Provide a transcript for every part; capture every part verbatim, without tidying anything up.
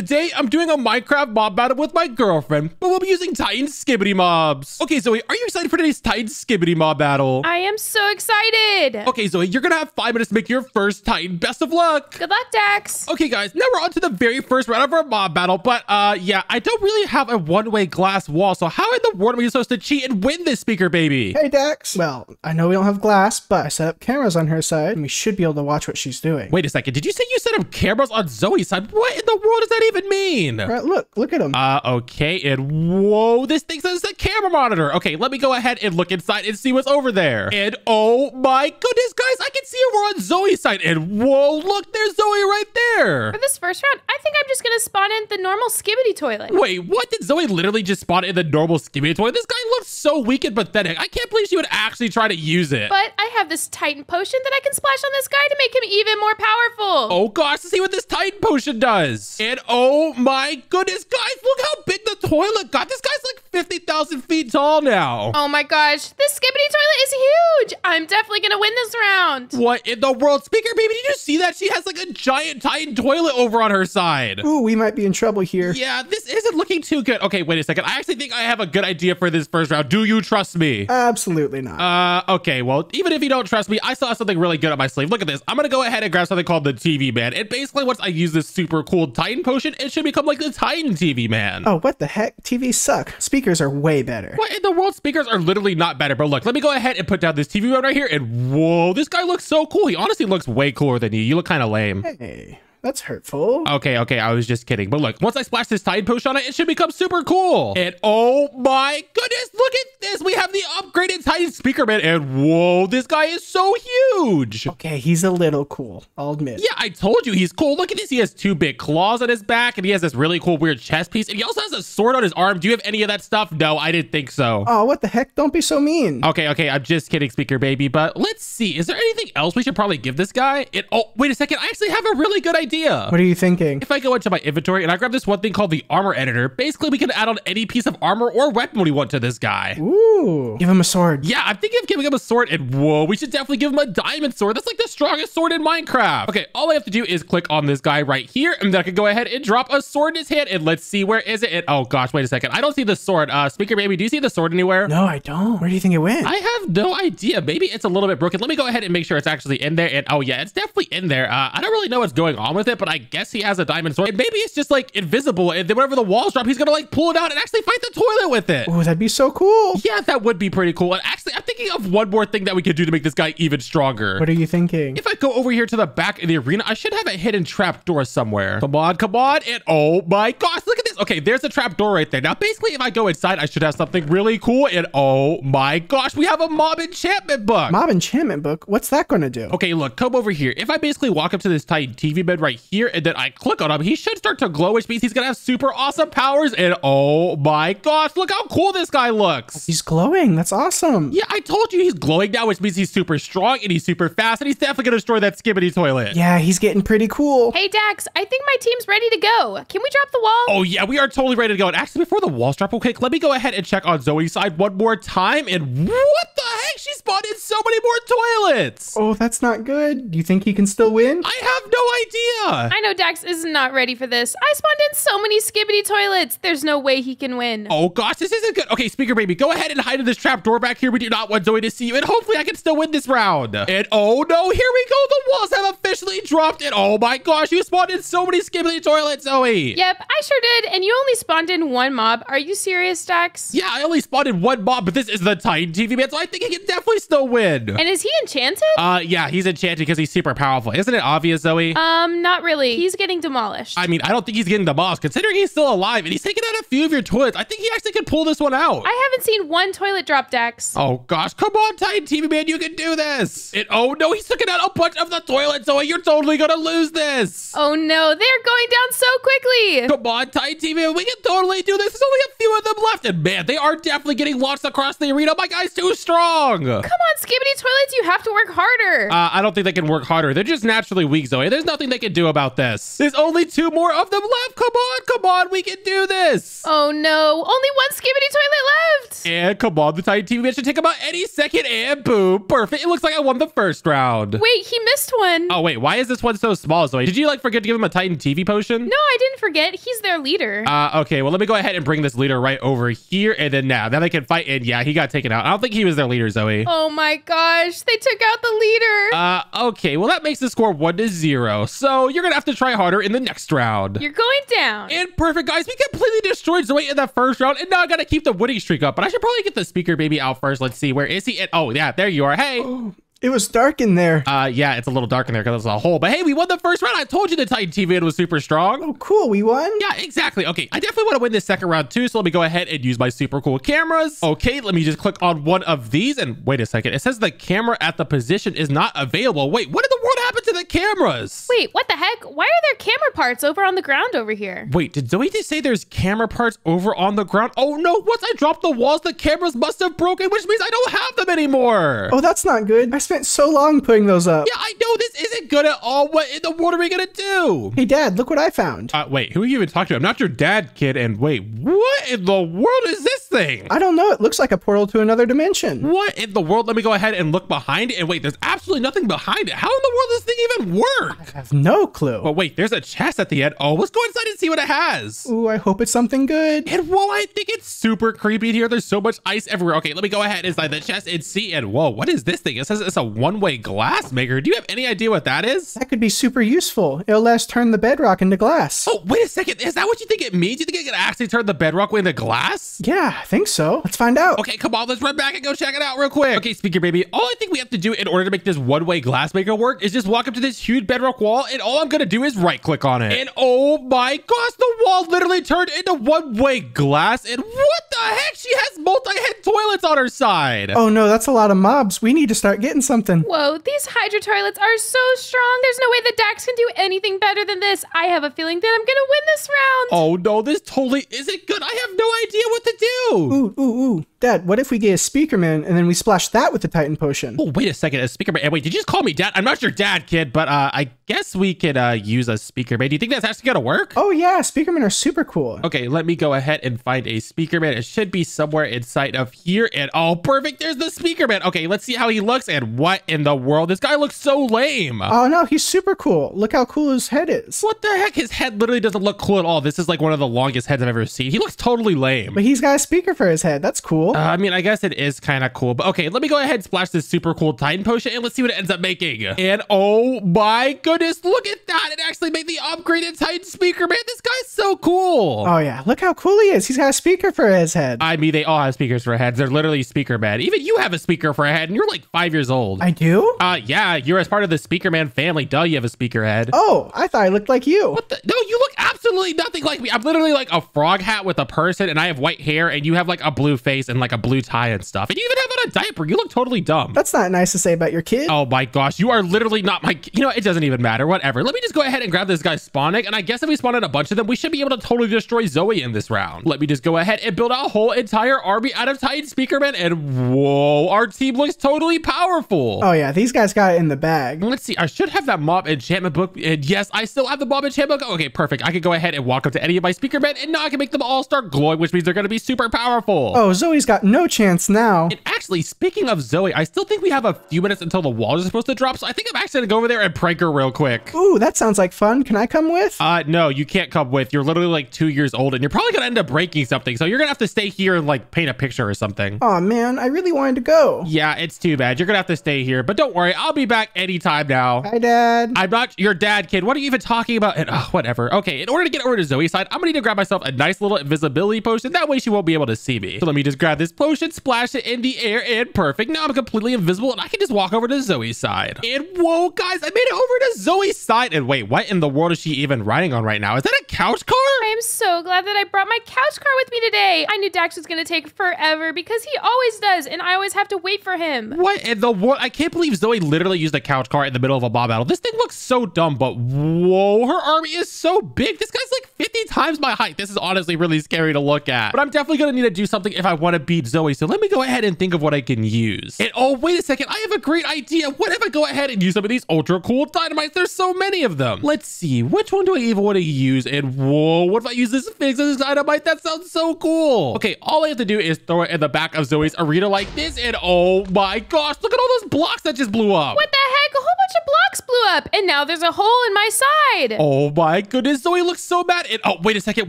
Today, I'm doing a Minecraft mob battle with my girlfriend, but we'll be using Titan Skibidi mobs. Okay, Zoe, are you excited for today's Titan Skibidi mob battle? I am so excited. Okay, Zoe, you're gonna have five minutes to make your first Titan. Best of luck. Good luck, Daxx. Okay, guys, now we're on to the very first round of our mob battle, but uh, yeah, I don't really have a one-way glass wall, so how in the world are we supposed to cheat and win this speaker, baby? Hey, Daxx. Well, I know we don't have glass, but I set up cameras on her side, and we should be able to watch what she's doing. Wait a second, did you say you set up cameras on Zoe's side? What in the world does that even mean? All right, look, look at him. Uh, okay, and whoa, this thing says it's a camera monitor. Okay, let me go ahead and look inside and see what's over there. And oh my goodness, guys, I can see we're on Zoe's side, and whoa, look, there's Zoe right there. For this first round, I think I'm just gonna spawn in the normal Skibidi toilet. Wait, what? Did Zoe literally just spawn in the normal Skibidi toilet? This guy looks so weak and pathetic. I can't believe she would actually try to use it. But I have this Titan potion that I can splash on this guy to make him even more powerful. Oh gosh, let's see what this Titan potion does. And oh my goodness, guys, look how big the toilet got. This guy's like fifty thousand feet tall now. Oh my gosh, this Skibidi toilet is huge. I'm definitely gonna win this round. What in the world? Speaker baby, did you see that? She has like a giant Titan toilet over on her side. Ooh, we might be in trouble here. Yeah, this isn't looking too good. Okay, wait a second. I actually think I have a good idea for this first round. Do you trust me? Absolutely not. Uh, okay, well, even if you don't trust me, I still have something really good up my sleeve. Look at this. I'm gonna go ahead and grab something called the T V Man. And basically, once I use this super cool Titan potion, it should become like the Titan T V Man. Oh, what the heck? T Vs suck. Speakers are way better. What in the world? Speakers are literally not better, bro. Look, let me go ahead and put down this T V Man right here. And whoa, this guy looks so cool. He honestly looks way cooler than you. You look kind of lame. Hey. That's hurtful. Okay, okay, I was just kidding. But look, once I splash this Tide Potion on it, it should become super cool. And oh my goodness, look at this. We have the upgraded Titan Speaker Man. And whoa, this guy is so huge. Okay, he's a little cool, I'll admit. Yeah, I told you he's cool. Look at this. He has two big claws on his back, and he has this really cool weird chest piece. And he also has a sword on his arm. Do you have any of that stuff? No, I didn't think so. Oh, what the heck? Don't be so mean. Okay, okay, I'm just kidding, Speaker Baby. But let's see. Is there anything else we should probably give this guy? It, oh, wait a second. I actually have a really good idea. Idea. What are you thinking? If I go into my inventory and I grab this one thing called the armor editor, basically we can add on any piece of armor or weapon we want to this guy. Ooh. Give him a sword. Yeah, I'm thinking of giving him a sword, and whoa, we should definitely give him a diamond sword. That's like the strongest sword in Minecraft. Okay, all I have to do is click on this guy right here, and then I can go ahead and drop a sword in his hand, and let's see, where is it? And oh gosh, wait a second. I don't see the sword. Uh, Speaker Baby, do you see the sword anywhere? No, I don't. Where do you think it went? I have no idea. Maybe it's a little bit broken. Let me go ahead and make sure it's actually in there, and oh yeah, it's definitely in there. Uh, I don't really know what's going on with with it, but I guess he has a diamond sword. And maybe it's just like invisible, and then whenever the walls drop, he's gonna like pull it out and actually fight the toilet with it. Oh, that'd be so cool. Yeah, that would be pretty cool. And actually, I'm thinking of one more thing that we could do to make this guy even stronger. What are you thinking? If I go over here to the back of the arena, I should have a hidden trap door somewhere. Come on, come on. And oh my gosh, look at this. Okay, there's a trap door right there. Now, basically, if I go inside, I should have something really cool. And oh my gosh, we have a mob enchantment book. Mob enchantment book? What's that gonna do? Okay, look, come over here. If I basically walk up to this Titan T V bed right here, and then I click on him, he should start to glow, which means he's gonna have super awesome powers. And oh my gosh, look how cool this guy looks. He's glowing. That's awesome. Yeah, I told you he's glowing now, which means he's super strong and he's super fast, and he's definitely gonna destroy that Skibidi toilet. Yeah, he's getting pretty cool. Hey Daxx, I think my team's ready to go. Can we drop the wall? Oh yeah, we are totally ready to go. And actually, before the walls drop, okay, let me go ahead and check on Zoe's side one more time. And what the heck? She spawned in so many more toilets. Oh, that's not good. Do you think he can still win? I have no idea. I know Daxx is not ready for this. I spawned in so many Skibidi toilets. There's no way he can win. Oh gosh, this isn't good. Okay, Speaker Baby, go ahead and hide in this trap door back here. We do not want Zoe to see you, and hopefully I can still win this round. And oh no, here we go. The walls have officially dropped, and oh my gosh, you spawned in so many Skibidi toilets, Zoe. Yep, I sure did, and you only spawned in one mob. Are you serious, Daxx? Yeah, I only spawned in one mob, but this is the Titan T V Man, so I think he can definitely still win. And is he enchanted? Uh, yeah, he's enchanted because he's super powerful. Isn't it obvious, Zoe? Um, no. Not really. He's getting demolished. I mean, I don't think he's getting demolished, considering he's still alive and he's taking out a few of your toilets. I think he actually could pull this one out. I haven't seen one toilet drop, Daxx. Oh gosh, come on, Titan T V Man, you can do this. And oh no, he's taking out a bunch of the toilets, Zoe. You're totally gonna lose this. Oh no, they're going down so quickly. Come on, Titan T V Man, we can totally do this. There's only a few of them left, and man, they are definitely getting launched across the arena. My guy's too strong. Come on, Skibidi toilets, you have to work harder. Uh, I don't think they can work harder. They're just naturally weak, Zoe. There's nothing they can do about this. There's only two more of them left. Come on, come on, we can do this. Oh no, only one Skibidi toilet left. And come on, the Titan T V Man should take about any second, and boom, perfect. It looks like I won the first round. Wait, he missed one. Oh wait, why is this one so small, Zoe? Did you like forget to give him a Titan T V potion? No, I didn't forget. forget he's their leader. Uh, okay, well, let me go ahead and bring this leader right over here. And then now, now they can fight. And yeah, he got taken out. I don't think he was their leader, Xoe. Oh my gosh, they took out the leader. Uh, okay, well, that makes the score one to zero. So you're gonna have to try harder in the next round. You're going down. And perfect, guys. We completely destroyed Xoe in that first round, and now I gotta keep the winning streak up. But I should probably get the speaker baby out first. Let's see, where is he? And, oh yeah, there you are. Hey. Oh. It was dark in there. Uh, yeah, it's a little dark in there because there's a hole. But hey, we won the first round. I told you the Titan T V Man was super strong. Oh, cool. We won? Yeah, exactly. Okay, I definitely want to win this second round too. So let me go ahead and use my super cool cameras. Okay, let me just click on one of these. And wait a second. It says the camera at the position is not available. Wait, what in the world happened to the cameras? Wait, what the heck? Why are there camera parts over on the ground over here? Wait, did Xoe just say there's camera parts over on the ground? Oh, no. Once I dropped the walls, the cameras must have broken, which means I don't have them anymore. Oh, that's not good. I spent so long putting those up. Yeah, I know this isn't good at all. What in the world are we gonna do? Hey, Dad, look what I found. Uh, wait, who are you even talking to? I'm not your dad, kid. And wait, what in the world is this thing? I don't know. It looks like a portal to another dimension. What in the world? Let me go ahead and look behind it. And wait, there's absolutely nothing behind it. How in the world does this thing even work? I have no clue. But wait, there's a chest at the end. Oh, let's go inside and see what it has. Ooh, I hope it's something good. And whoa, I think it's super creepy in here. There's so much ice everywhere. Okay, let me go ahead inside the chest and see. And whoa, what is this thing? It says it's a one-way glass maker. Do you have any idea what that is? That could be super useful. It'll let us turn the bedrock into glass. Oh, wait a second. Is that what you think it means? You think it can actually turn the bedrock into glass? Yeah, I think so. Let's find out. Okay, come on. Let's run back and go check it out real quick. Okay, speaker baby. All I think we have to do in order to make this one-way glass maker work is just walk up to this huge bedrock wall, and all I'm gonna do is right-click on it. And oh my gosh, the wall literally turned into one-way glass. And what the heck? She has multi-head toilets on her side. Oh no, that's a lot of mobs. We need to start getting something. Whoa, these hydro toilets are so strong. There's no way that Daxx can do anything better than this. I have a feeling that I'm gonna win this round. Oh no, this totally isn't good. I have no idea what to do. Ooh, ooh, ooh. Dad, what if we get a Speaker Man and then we splash that with the Titan potion? Oh, wait a second. A Speaker Man. Wait, did you just call me Dad? I'm not your dad, kid, but uh, I guess we could uh, use a Speaker Man. Do you think that's actually gonna work? Oh yeah, Speaker Men are super cool. Okay, let me go ahead and find a Speaker Man. It should be somewhere inside of here. And oh, perfect. There's the Speaker Man. Okay, let's see how he looks. And what in the world? This guy looks so lame. Oh no, he's super cool. Look how cool his head is. What the heck? His head literally doesn't look cool at all. This is like one of the longest heads I've ever seen. He looks totally lame. But he's got a speaker for his head. That's cool. Uh, I mean, I guess it is kind of cool. But okay, let me go ahead and splash this super cool Titan potion and let's see what it ends up making. And oh my goodness, look at that. It actually made the upgraded Titan speaker. Man, this guy's so cool. Oh yeah, look how cool he is. He's got a speaker for his head. I mean, they all have speakers for heads. They're literally Speaker Man. Even you have a speaker for a head and you're like five years old. I do? Uh, yeah, you're as part of the Speaker Man family. Duh, you have a speaker head. Oh, I thought I looked like you. What the? No, you look absolutely nothing like me. I'm literally like a frog hat with a person and I have white hair and you have like a blue face and like a blue tie and stuff. And you even have on a diaper. You look totally dumb. That's not nice to say about your kid. Oh my gosh, you are literally not my kid. You know, it doesn't even matter. Whatever. Let me just go ahead and grab this guy's spawn egg. And I guess if we spawn in a bunch of them, we should be able to totally destroy Xoe in this round. Let me just go ahead and build a whole entire army out of Titan Speaker Man. And whoa, our team looks totally powerful. Oh yeah, these guys got it in the bag. Let's see. I should have that mob enchantment book. And yes, I still have the mob enchantment book. Okay, perfect. I could go ahead and walk up to any of my speaker men and now I can make them all start glowing, which means they're going to be super powerful. Oh, Zoe's got no chance now. And actually, speaking of Xoe, I still think we have a few minutes until the walls are supposed to drop. So I think I'm actually going to go over there and prank her real quick. Ooh, that sounds like fun. Can I come with? Uh, no, you can't come with. You're literally like two years old and you're probably going to end up breaking something. So you're going to have to stay here and like paint a picture or something. Oh man, I really wanted to go. Yeah, it's too bad. You're going to have to stay here, but don't worry. I'll be back anytime now. Hi, Dad. I'm not your dad, kid. What are you even talking about? And oh, whatever. Okay, in order to get over to Zoe's side, I'm going to need to grab myself a nice little invisibility potion. That way she won't be able to see me. So let me just grab this potion, splash it in the air, and perfect. Now I'm completely invisible and I can just walk over to Zoe's side. And whoa, guys, I made it over to Zoe's side. And wait, what in the world is she even riding on right now? Is that a couch car? I am so glad that I brought my couch car with me today. I knew Daxx was going to take forever because he always does and I always have to wait for him. What in the world? I can't believe Zoe literally used a couch car in the middle of a mob battle. This thing looks so dumb, but whoa, her army is so big. This guy's like fifty times times my height. This is honestly really scary to look at. But I'm definitely going to need to do something if I want to beat Xoe. So let me go ahead and think of what I can use. And oh, wait a second. I have a great idea. What if I go ahead and use some of these ultra cool dynamites? There's so many of them. Let's see. Which one do I even want to use? And whoa, what if I use this fix as a dynamite? That sounds so cool. Okay, all I have to do is throw it in the back of Zoe's arena like this. And oh my gosh, look at all those blocks that just blew up. What the heck? A whole bunch of blocks blew up. And now there's a hole in my side. Oh my goodness. Xoe looks so bad. And oh, wait a second.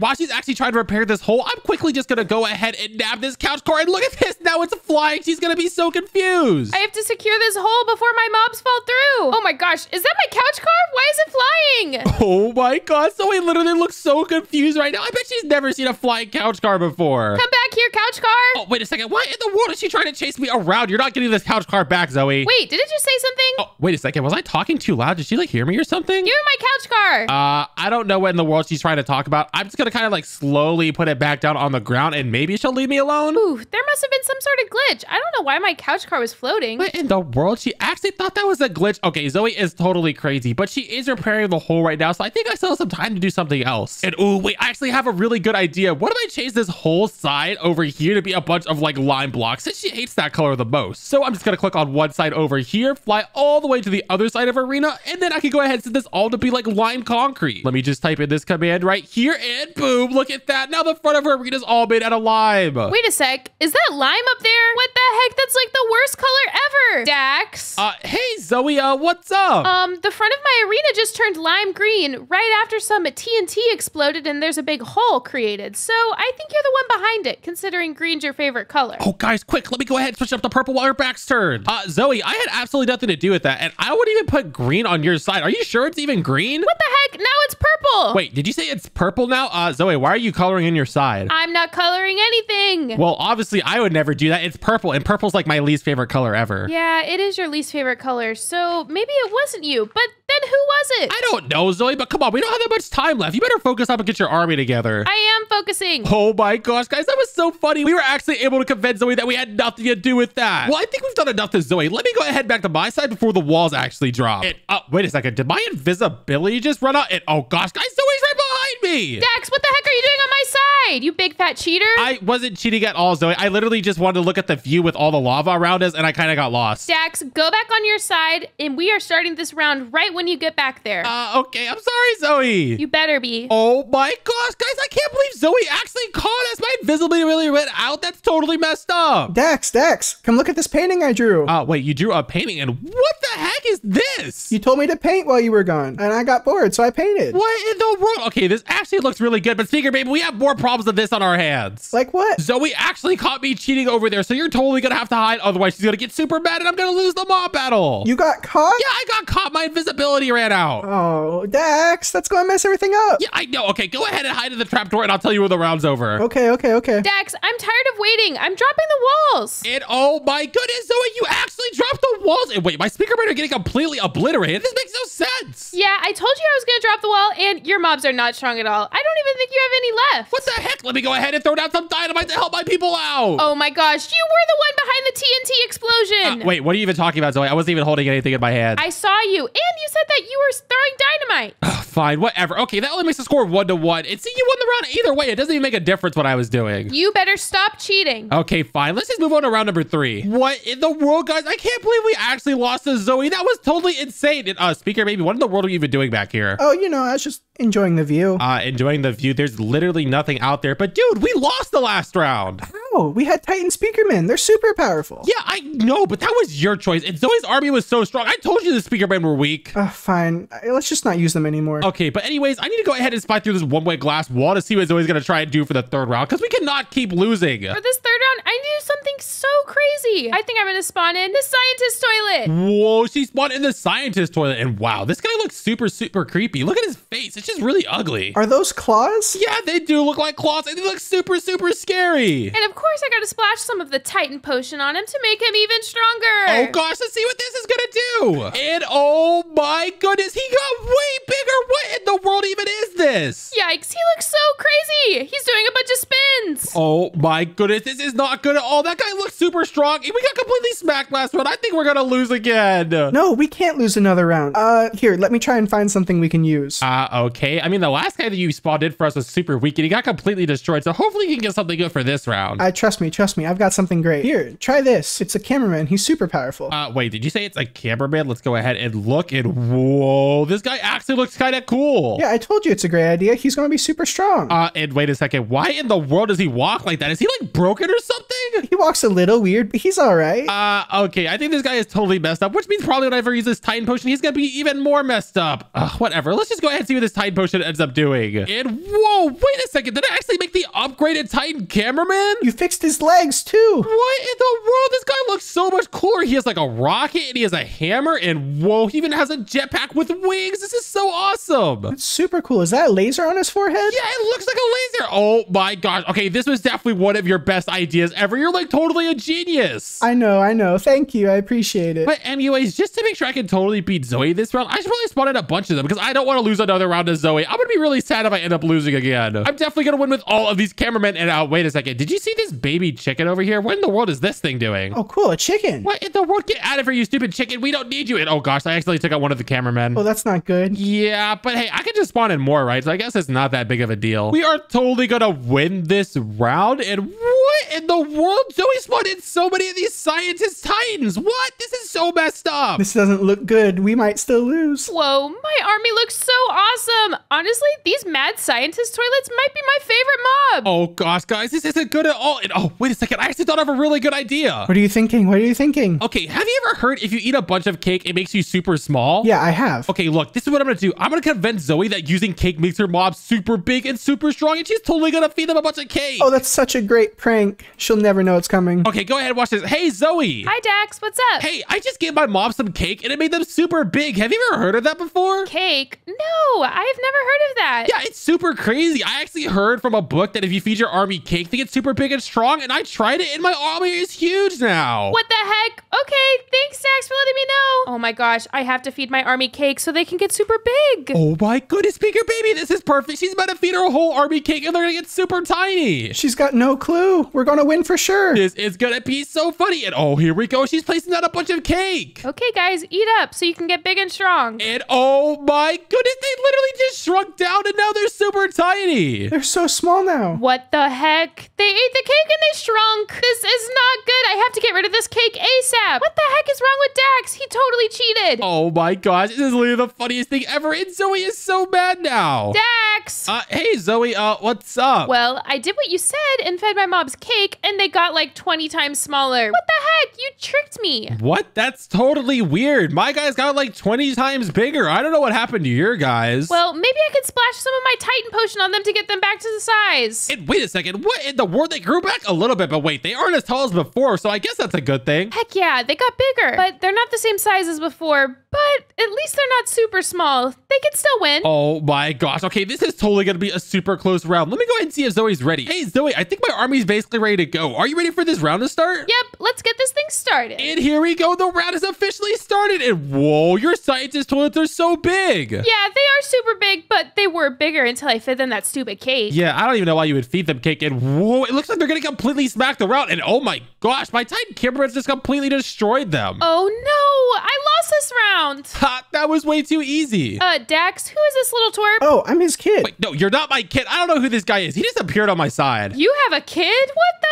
While she's actually trying to repair this hole, I'm quickly just going to go ahead and nab this couch core. And look at this. Now it's flying. She's going to be so confused. I have to secure this hole before my mobs fall through. Oh my gosh. Is that my couch car? Why is it flying? Oh my gosh. Xoe literally looks so confused right now. I bet she's never seen a flying couch car before. Come back here, couch car. Oh, wait a second. Why in the world is she trying to chase me around? You're not getting this couch car back, Xoe. Wait, didn't you say something? Oh, wait a second. Was I talking too loud? Did she like hear me or something? You're my couch car. Uh, I don't know what in the world she's trying to talk about. I'm just going to kind of like slowly put it back down on the ground and maybe she'll leave me alone. Ooh, there must have been some sort of glitch. I don't know why my couch car was floating. What in the world? She actually thought that was a glitch. Okay, Xoe is totally crazy, but she is repairing the hole right now. So I think I still have some time to do something else. And ooh, wait, I actually have a really good idea. What if I change this whole side over here to be a bunch of like lime blocks since she hates that color the most? So I'm just going to click on one side over here, fly all the way to the other side of arena, and then I can go ahead and set this all to be like lime concrete. Let me just type in this command right here and boom, look at that. Now the front of her arena is all made out of lime. Wait a sec. Is that lime up there? What the heck? That's like the worst color ever. Daxx. Uh, hey, Zoe, uh, what's up? Um, the front of my arena just turned lime green right after some T N T exploded and there's a big hole created. So I think you're the one behind it, considering green's your favorite color. Oh, guys, quick. Let me go ahead and switch up the purple while your back's turned. Uh, Zoe, I had absolutely nothing to do with that. And I wouldn't even put green on your side. Are you sure it's even green? What the heck? Now it's purple. Wait, did you say it's purple now? Uh, Zoe, why are you coloring in your side? I'm not coloring anything. Well, obviously, I would never do that. It's purple, and purple's like my least favorite color ever. Yeah, it is your least favorite color, so maybe it wasn't you, but then who was it? I don't know, Zoe, but come on. We don't have that much time left. You better focus up and get your army together. I am focusing. Oh my gosh, guys, that was so funny. We were actually able to convince Zoe that we had nothing to do with that. Well, I think we've done enough to Zoe. Let me go ahead back to my side before the walls actually drop. And, oh, wait a second. Did my invisibility just run out? And, oh gosh, guys, Zoe's right behind me. Daxx, what the heck are you doing on my side? You big fat cheater. I wasn't cheating at all, Zoe. I literally just wanted to look at the view with all the lava around us and I kind of got lost. Daxx, go back on your side and we are starting this round right when you get back there. Uh, okay. I'm sorry, Zoe. You better be. Oh my gosh, guys, I can't believe Zoe actually caught us. My invisibility really ran out. That's totally messed up. Daxx, Daxx, come look at this painting I drew. Oh, uh, wait, you drew a painting and what the heck is this? You told me to paint while you were gone and I got bored, so I painted. What in the world? Okay, this actually looks really good, but Speaker Man, we have more problems than this on our hands. Like what? Zoe actually caught me cheating over there, so you're totally gonna have to hide, otherwise she's gonna get super mad and I'm gonna lose the mob battle. You got caught? Yeah, I got caught. My invisibility ran out. Oh, Daxx, that's gonna mess everything up. Yeah, I know. Okay, go ahead and hide in the trapdoor and I'll tell you when the round's over. Okay, okay, okay. Daxx, I'm tired of waiting. I'm dropping the walls. And oh my goodness, Zoe, you actually dropped the walls. And wait, my Speaker Man are getting completely obliterated. This makes no sense. Yeah, I told you I was gonna drop the wall and your mobs are not strong at all. I don't even think you have any left. What the heck? Let me go ahead and throw down some dynamite to help my people out. Oh my gosh, you were the one behind the T N T explosion. Uh, wait, what are you even talking about, Zoe? I wasn't even holding anything in my hand. I saw you, and you said that you were throwing dynamite. Ugh, fine, whatever. Okay, that only makes the score one to one. And see, you won the round either way. It doesn't even make a difference what I was doing. You better stop cheating. Okay, fine. Let's just move on to round number three. What in the world, guys? I can't believe we actually lost to Zoe. That was totally insane. And uh, Speaker, maybe what in the world are you even doing back here? Oh, you know, I was just enjoying the view. Uh, enjoying the view. There's literally nothing out there. But dude, we lost the last round. Oh, we had Titan Speaker Man. They're super powerful. Yeah, I know, but that was your choice. And Zoe's army was so strong. I told you the Speaker Man were weak. Uh, fine. Let's just not use them anymore. Okay, but anyways, I need to go ahead and spy through this one-way glass wall to see what Zoe's going to try and do for the third round, because we cannot keep losing. For this third round, I need to do something so crazy. I think I'm going to spawn in the Scientist Toilet. Whoa, she spawned in the Scientist Toilet. And wow, this guy looks super, super creepy. Look at his face. It's just really ugly. Are those claws? Yeah, they do look like claws, and they look super, super scary. And of course, I gotta splash some of the Titan potion on him to make him even stronger. Oh gosh, let's see what this is gonna do. And oh my goodness, he got way bigger. What in the world even is this? Yikes, he looks so crazy. He's doing a bunch of spins. Oh my goodness, this is not not good at all. That guy looks super strong. We got completely smacked last round. I think we're gonna lose again. No, we can't lose another round. Uh, here, let me try and find something we can use. Uh, okay. I mean, the last guy that you spawned in for us was super weak, and he got completely destroyed. So hopefully you can get something good for this round. I trust me, trust me. I've got something great. Here, try this. It's a cameraman. He's super powerful. Uh, wait, did you say it's a cameraman? Let's go ahead and look. And whoa, this guy actually looks kind of cool. Yeah, I told you it's a great idea. He's gonna be super strong. Uh, and wait a second. Why in the world does he walk like that? Is he like broken or something? He walks a little weird, but he's all right. Uh, okay. I think this guy is totally messed up, which means probably whenever I use this Titan potion, he's gonna be even more messed up. Ugh, whatever. Let's just go ahead and see what this Titan potion ends up doing. And whoa, wait a second. Did I actually make the upgraded Titan cameraman? You fixed his legs too. What in the world? This guy looks so much cooler. He has like a rocket and he has a hammer and whoa, he even has a jetpack with wings. This is so awesome. That's super cool. Is that a laser on his forehead? Yeah, it looks like a laser. Oh my gosh. Okay, this was definitely one of your best ideas ever. You're like totally a genius. I know, I know. Thank you. I appreciate it. But anyways, just to make sure I can totally beat Xoe this round, I should probably spawn in a bunch of them because I don't want to lose another round to Xoe. I'm going to be really sad if I end up losing again. I'm definitely going to win with all of these cameramen. And uh, wait a second. Did you see this baby chicken over here? What in the world is this thing doing? Oh, cool. A chicken. What in the world? Get out of here, you stupid chicken. We don't need you. And oh gosh, I accidentally took out one of the cameramen. Oh, that's not good. Yeah, but hey, I could just spawn in more, right? So I guess it's not that big of a deal. We are totally going to win this round. And what in the world? Zoe spawned in so many of these scientist titans. What? This is so messed up. This doesn't look good. We might still lose. Whoa, my army looks so awesome. Honestly, these mad scientist toilets might be my favorite mob. Oh gosh, guys, this isn't good at all. And oh, wait a second. I actually thought of a really good idea. What are you thinking? What are you thinking? Okay, have you ever heard if you eat a bunch of cake, it makes you super small? Yeah, I have. Okay, look, this is what I'm going to do. I'm going to convince Zoe that using cake makes her mob super big and super strong, and she's totally going to feed them a bunch of cake. Oh, that's such a great prank. She'll never know it's coming. Okay, go ahead and watch this. Hey, Zoe. Hi, Daxx. What's up? Hey, I just gave my mob some cake and it made them super big. Have you ever heard of that before? Cake? No, I've never heard of that. Yeah, it's super crazy. I actually heard from a book that if you feed your army cake, they get super big and strong, and I tried it and my army is huge now. What the heck? Okay, thanks, Daxx, for letting me know. Oh my gosh, I have to feed my army cake so they can get super big. Oh my goodness, Speaker Baby, this is perfect. She's about to feed her whole army cake and they're gonna get super tiny. She's got no clue. We're gonna win for sure. This is gonna be so funny. And oh, here we go. She's placing out a bunch of cake. Okay, guys, eat up so you can get big and strong. And oh my goodness, they literally just shrunk down and now they're super tiny. They're so small now. What the heck? They ate the cake and they shrunk. This is not good. I have to get rid of this cake ASAP. What the heck is wrong with Daxx? He totally cheated. Oh my gosh, this is literally the funniest thing ever. And Zoe is so mad now. Daxx! Uh, hey, Zoe, uh, what's up? Well, I did what you said and fed my mob's cake and they got like twenty times smaller. What the heck? You tricked me. What? That's totally weird. My guys got like twenty times bigger. I don't know what happened to your guys. Well, maybe I could splash some of my Titan potion on them to get them back to the size. And wait a second. What in the world? They grew back a little bit, but wait, they aren't as tall as before, so I guess that's a good thing. Heck yeah, they got bigger, but they're not the same size as before, but at least they're not super small. They can still win. Oh my gosh. Okay, this is totally going to be a super close round. Let me go ahead and see if Zoe's ready. Hey, Zoe, I think my army's basically ready to go. Are you ready for this round to start? Yep, let's get this thing started. And here we go. The round is officially started. And whoa, your scientist toilets are so big. Yeah, they are super big, but they were bigger until I fed them that stupid cake. Yeah, I don't even know why you would feed them cake. And whoa, it looks like they're going to completely smack the round. And oh my gosh, my Titan cameraman's just completely destroyed them. Oh no, I lost this round. Ha, that was way too easy. Uh, Daxx, who is this little twerp? Oh, I'm his kid. Wait, no, you're not my kid. I don't know who this guy is. He just appeared on my side. You have a kid? What the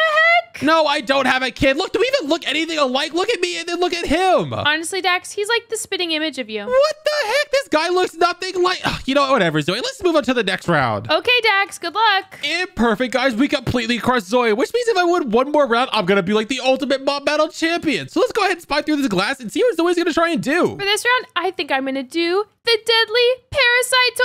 heck? No, I don't have a kid. Look, do we even look anything alike? Look at me and then look at him. Honestly, Daxx, he's like the spitting image of you. What the heck? This guy looks nothing like... Ugh, you know what? Whatever, Zoe. Let's move on to the next round. Okay, Daxx. Good luck. And perfect, guys. We completely crushed Zoe, which means if I win one more round, I'm going to be like the ultimate mob battle champion. So let's go ahead and spy through this glass and see what Zoe's going to try and do. For this round, I think I'm going to do... the deadly parasite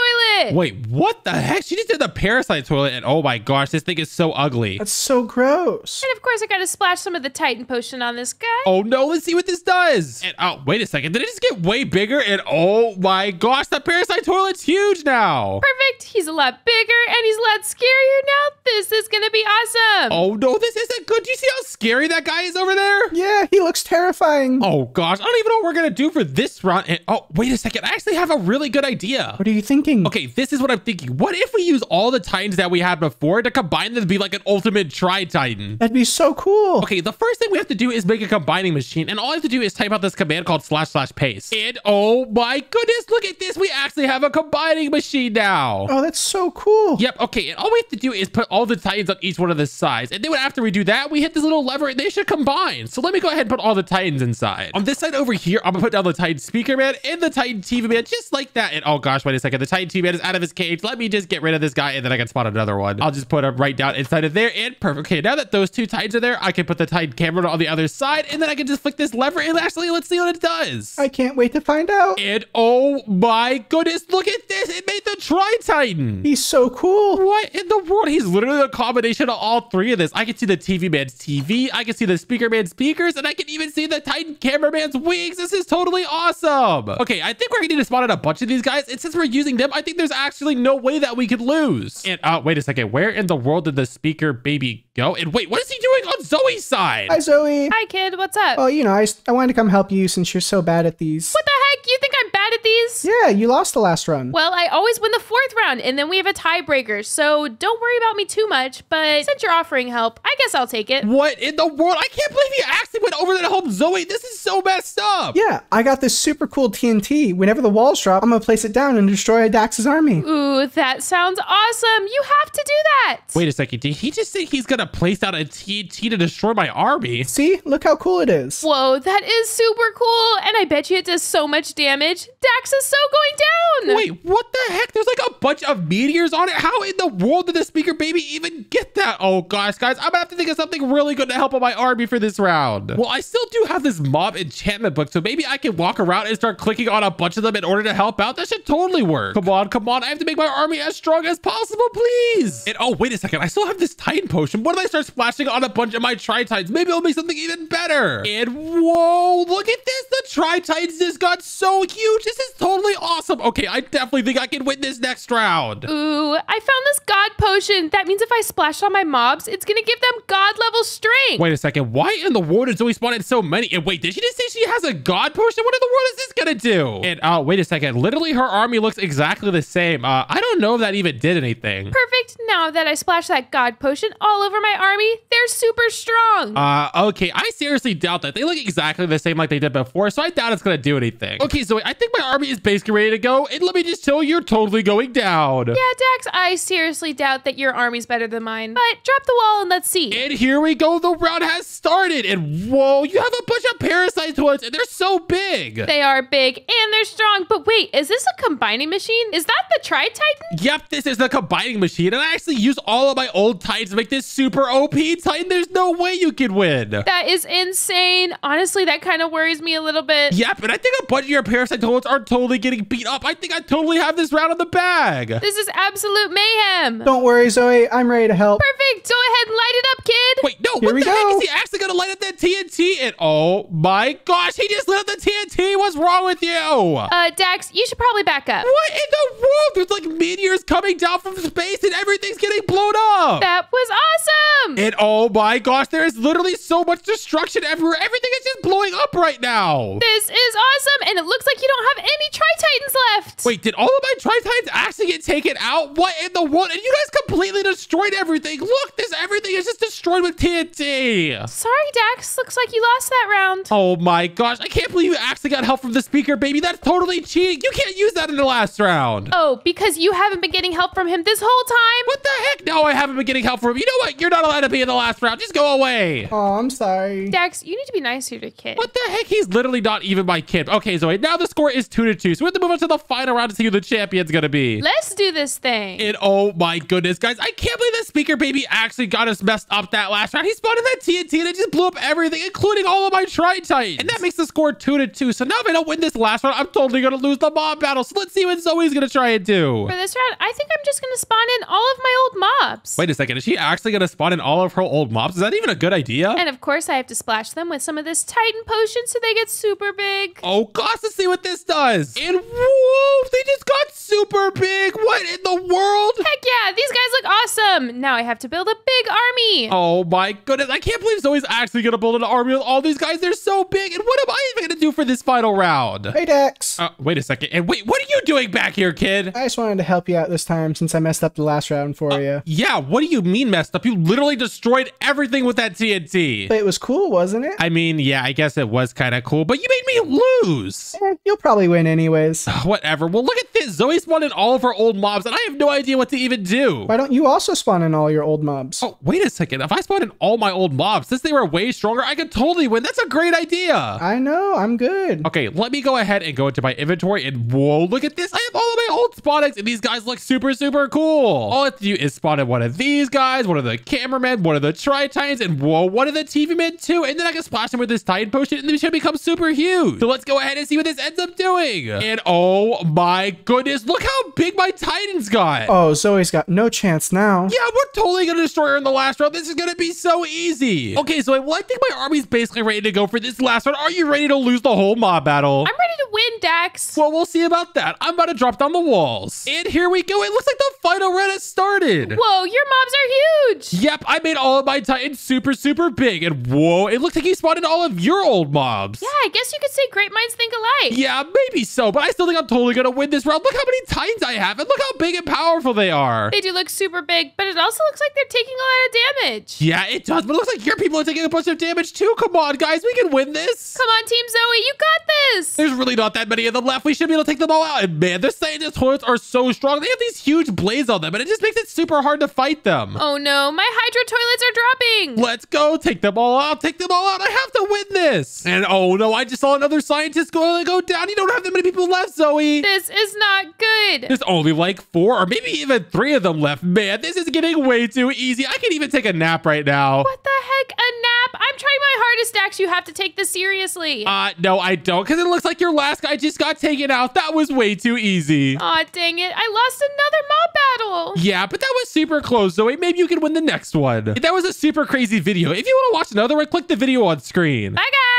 toilet. Wait, what the heck? She just did the parasite toilet and oh my gosh, this thing is so ugly. That's so gross. And of course I gotta splash some of the Titan potion on this guy. Oh no, let's see what this does. And oh, wait a second. Did it just get way bigger? And oh my gosh, that parasite toilet's huge now. Perfect. He's a lot bigger and he's a lot scarier now. This is gonna be awesome. him. Oh, no, this isn't good. Do you see how scary that guy is over there? Yeah, he looks terrifying. Oh, gosh. I don't even know what we're going to do for this round. And, oh, wait a second. I actually have a really good idea. What are you thinking? Okay, this is what I'm thinking. What if we use all the Titans that we had before to combine them to be like an ultimate Tri-Titan? That'd be so cool. Okay, the first thing we have to do is make a combining machine. And all I have to do is type out this command called slash slash paste. And, oh, my goodness. Look at this. We actually have a combining machine now. Oh, that's so cool. Yep. Okay, and all we have to do is put all the Titans on each one of the sides. And then after we do that, we hit this little lever and they should combine. So let me go ahead and put all the Titans inside. On this side over here, I'm gonna put down the Titan Speaker Man and the Titan T V Man, just like that. And oh gosh, wait a second. The Titan T V Man is out of his cage. Let me just get rid of this guy and then I can spawn another one. I'll just put him right down inside of there and perfect. Okay, now that those two Titans are there, I can put the Titan Cameraman on the other side and then I can just flick this lever and actually let's see what it does. I can't wait to find out. And oh my goodness, look at this. It made the Tri-Titan. He's so cool. What in the world? He's literally a combination of all three of this. I can see the T V Man's T V, I can see the Speaker Man's speakers, and I can even see the Titan Cameraman's wings. This is totally awesome. Okay, I think we're gonna need to spawn out a bunch of these guys, and since we're using them, I think there's actually no way that we could lose. And uh, wait a second, where in the world did the Speaker Baby go? And wait, what is he doing on Zoe's side? Hi, Zoe. Hi, kid, what's up? Well, you know, I, I wanted to come help you since you're so bad at these. What the heck? You think I'm bad at these? Yeah, you lost the last round. Well, I always win the fourth round, and then we have a tiebreaker, so don't worry about me too much, but since you're offering help, I guess I'll take it. What in the world? I can't believe you actually went over there to help Zoe. This is so messed up. Yeah, I got this super cool T N T. Whenever the walls drop, I'm gonna place it down and destroy Daxx's army. Ooh, that sounds awesome. You have to do that. Wait a second. Did he just say he's gonna place out a T N T to destroy my army? See, look how cool it is. Whoa, that is super cool. And I bet you it does so much damage. Daxx is so going down. Wait, what the heck? There's like a bunch of meteors on it. How in the world did the Speaker Baby even get that? Oh gosh, guys, I'm gonna have to think of something really good to help on my army for this round. Well, I still do have this mob enchantment book, so maybe I can walk around and start clicking on a bunch of them in order to help out. That should totally work. Come on, come on. I have to make my army as strong as possible, please. And oh, wait a second. I still have this Titan potion. What if I start splashing on a bunch of my Tri-Titans? Maybe it'll make something even better. And whoa, look at this. The Tri-Titans just got so huge. This is totally awesome. Okay, I definitely think I can win this next round. Ooh, I found this god potion. That means if I splash on my mobs, it's gonna give them god level strength. Wait a second, why in the world is Zoe spawning so many? And wait, did she just say she has a god potion? What in the world is this gonna do? And uh, wait a second, literally her army looks exactly the same. Uh, I don't know if that even did anything. Perfect, now that I splash that god potion all over my army, they're super strong. Uh, okay, I seriously doubt that. They look exactly the same like they did before, so I doubt it's gonna do anything. Okay, Zoe, I think my army is basically ready to go, and let me just tell you, you're totally going down. Yeah, Daxx, I seriously doubt that your army's better than mine, but drop the wall and let's see. And here we go. The round has started. And whoa, you have a bunch of Parasite Toilets and they're so big. They are big and they're strong. But wait, is this a combining machine? Is that the Tri-Titan? Yep, this is the combining machine. And I actually used all of my old Titans to make this super O P Titan. There's no way you can win. That is insane. Honestly, that kind of worries me a little bit. Yep, and I think a bunch of your Parasite Toilets are totally getting beat up. I think I totally have this round on the bag. This is absolute mayhem. Don't worry, Zoe. I'm ready to help. Perfect. Go ahead and light it up, kid. Wait, no. Here what the go. heck? Is he actually going to light up that T N T? And oh my gosh, he just lit up the T N T. What's wrong with you? Uh, Daxx, you should probably back up. What in the world? There's like meteors coming down from space and everything's getting blown up. That was awesome. And oh my gosh, there is literally so much destruction everywhere. Everything is just blowing up right now. This is awesome. And it looks like you don't have any Tri-Titans left. Wait, did all of my Tri-Titans actually get taken out? What in the world? And you guys completely destroyed everything. Look, this everything is just destroyed with T N T. Sorry, Daxx. Looks like you lost that round. Oh my gosh. I can't believe you actually got help from the Speaker Baby. That's totally cheating. You can't use that in the last round. Oh, because you haven't been getting help from him this whole time? What the heck? No, I haven't been getting help from him. You know what? You're not allowed to be in the last round. Just go away. Oh, I'm sorry. Daxx, you need to be nicer to Kid. What the heck? He's literally not even my kid. Okay, Zoe. Now the score is two to two. So we have to move on to the final round to see who the champion's gonna be. Let's do this thing. And oh my goodness, guys. I can't believe the Speaker Baby actually got us messed up that last round. He spawned in that T N T and it just blew up everything, including all of my Tri-Titans. And that makes the score two to two. So now if I don't win this last round, I'm totally gonna lose the mob battle. So let's see what Zoe's gonna try and do. For this round, I think I'm just gonna spawn in all of my old mobs. Wait a second, is she actually gonna spawn in all all of her old mops. Is that even a good idea? And of course, I have to splash them with some of this Titan potion so they get super big. Oh gosh, let's see what this does. And whoa, they just got super big. What in the world? Heck yeah, these guys look awesome. Now I have to build a big army. Oh my goodness, I can't believe Zoe's actually gonna build an army with all these guys. They're so big. And what am I even gonna do for this final round? Hey, Daxx. Uh, wait a second. And wait, what are you doing back here, kid? I just wanted to help you out this time since I messed up the last round for uh, you. Yeah, what do you mean messed up? You literally destroyed everything with that T N T. But it was cool, wasn't it? I mean, yeah, I guess it was kind of cool, but you made me lose. Eh, you'll probably win anyways. Whatever. Well, look at this. Zoe spawned in all of her old mobs, and I have no idea what to even do. Why don't you also spawn in all your old mobs? Oh, wait a second. If I spawned in all my old mobs, since they were way stronger, I could totally win. That's a great idea. I know. I'm good. Okay, let me go ahead and go into my inventory, and whoa, look at this. I have all of my old spawn eggs, and these guys look super, super cool. All I have to do is spawn in one of these guys, one of the Cameraman, one of the Tri-Titans, and whoa, one of the T V Men too. And then I can splash him with this Titan potion, and then we should become super huge. So let's go ahead and see what this ends up doing. And oh my goodness, look how big my Titans got. Oh, Zoe's got no chance now. Yeah, we're totally gonna destroy her in the last round. This is gonna be so easy. Okay, Zoe, well, I think my army's basically ready to go for this last round. Are you ready to lose the whole mob battle? I'm ready to win, Daxx. Well, we'll see about that. I'm about to drop down the walls. And here we go. It looks like the final round has started. Whoa, your mobs are huge. Yep, I made all of my Titans super, super big. And whoa, it looks like you spotted all of your old mobs. Yeah, I guess you could say great minds think alike. Yeah, maybe so, but I still think I'm totally gonna win this round. Look how many Titans I have, and look how big and powerful they are. They do look super big, but it also looks like they're taking a lot of damage. Yeah, it does, but it looks like your people are taking a bunch of damage too. Come on, guys, we can win this. Come on, Team Zoe, you got this. There's really not that many of them left. We should be able to take them all out. And man, their Scientist Toilets are so strong. They have these huge blades on them, and it just makes it super hard to fight them. Oh no, my Hydro Toilets are dropping. Let's go, take them all out, take them all out. I have to win this. And oh no, I just saw another Scientist go, go down. You don't have that many people left, Zoe. This is not good. There's only like four or maybe even three of them left. Man, this is getting way too easy. I can even take a nap right now. What the heck, a nap? I'm trying my hardest, Daxx. You have to take this seriously. Uh, no, I don't, because it looks like your last guy just got taken out. That was way too easy. Aw, dang it. I lost another mob battle. Yeah, but that was super close, Zoe. Maybe you can win the next one. That was a super crazy video. If you want to watch another one, click the video on screen. Bye, guys.